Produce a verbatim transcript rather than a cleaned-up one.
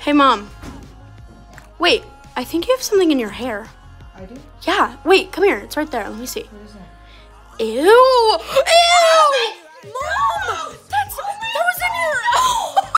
Hey, Mom. Wait, I think you have something in your hair. I do? Yeah. Wait, come here. It's right there. Let me see. What is it? Ew. Ew.